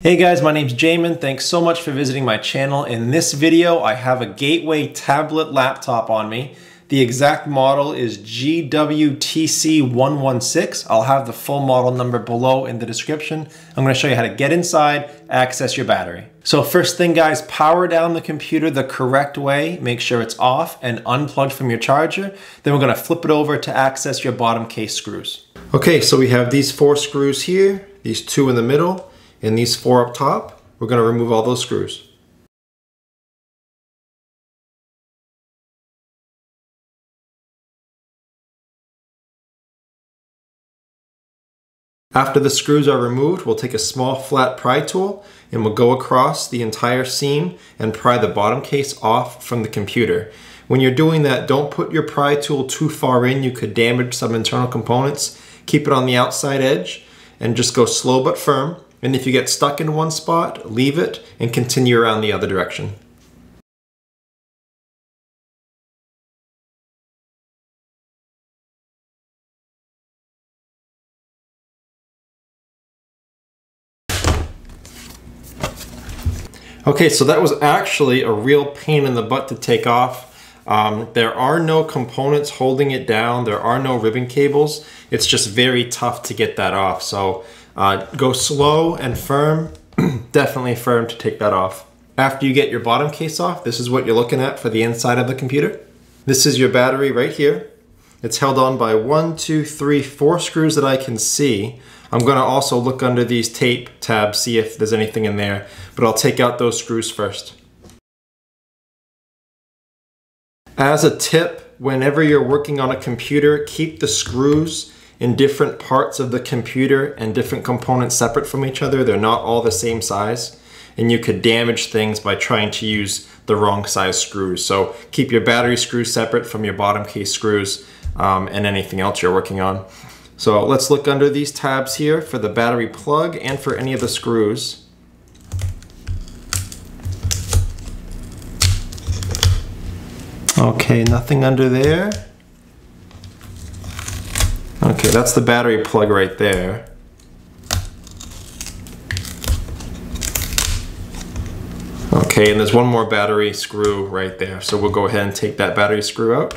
Hey guys, my name's Jamin. Thanks so much for visiting my channel. In this video, I have a Gateway tablet laptop on me. The exact model is GWTC116. I'll have the full model number below in the description. I'm going to show you how to get inside, access your battery. So first thing guys, power down the computer the correct way. Make sure it's off and unplugged from your charger. Then we're going to flip it over to access your bottom case screws. Okay, so we have these four screws here, these two in the middle, and these four up top. We're going to remove all those screws. After the screws are removed, we'll take a small flat pry tool and we'll go across the entire seam and pry the bottom case off from the computer. When you're doing that, don't put your pry tool too far in. You could damage some internal components. Keep it on the outside edge and just go slow but firm. And if you get stuck in one spot, leave it and continue around the other direction. Okay, so that was actually a real pain in the butt to take off. There are no components holding it down. There are no ribbon cables. It's just very tough to get that off. So go slow and firm, definitely firm to take that off. After you get your bottom case off, this is what you're looking at for the inside of the computer. This is your battery right here. It's held on by 4 screws that I can see. I'm gonna also look under these tape tabs, see if there's anything in there, but I'll take out those screws first. As a tip, whenever you're working on a computer, keep the screws in different parts of the computer and different components separate from each other. They're not all the same size, and you could damage things by trying to use the wrong size screws. So keep your battery screws separate from your bottom case screws and anything else you're working on. So let's look under these tabs here for the battery plug and for any of the screws. Okay, nothing under there. Okay, that's the battery plug right there. Okay, and there's one more battery screw right there. So we'll go ahead and take that battery screw out.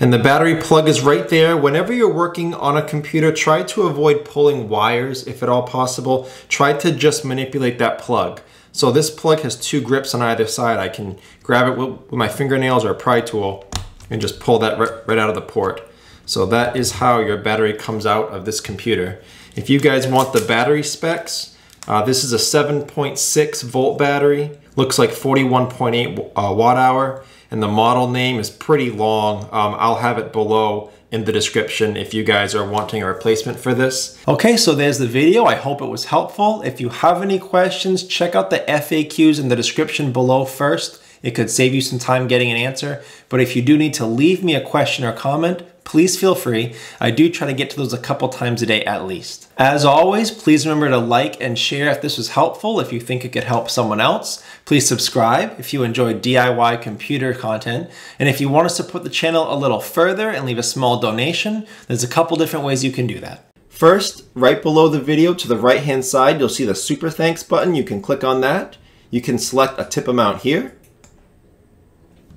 And the battery plug is right there. Whenever you're working on a computer, try to avoid pulling wires if at all possible. Try to just manipulate that plug. So this plug has two grips on either side. I can grab it with my fingernails or a pry tool and just pull that right out of the port. So that is how your battery comes out of this computer. If you guys want the battery specs, this is a 7.6 volt battery, looks like 41.8 watt hour, and the model name is pretty long. I'll have it below in the description if you guys are wanting a replacement for this. Okay, so there's the video. I hope it was helpful. If you have any questions, check out the FAQs in the description below first. It could save you some time getting an answer. But if you do need to leave me a question or comment, please feel free. I do try to get to those a couple times a day at least. As always, please remember to like and share if this was helpful, if you think it could help someone else. Please subscribe if you enjoy DIY computer content. And if you want us to support the channel a little further and leave a small donation, there's a couple different ways you can do that. First, right below the video to the right-hand side, you'll see the Super Thanks button. You can click on that. You can select a tip amount here.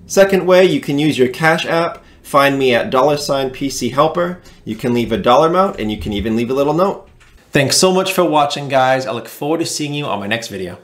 Second way, you can use your Cash App. Find me at $PCHelper. You can leave a dollar amount and you can even leave a little note. Thanks so much for watching, guys. I look forward to seeing you on my next video.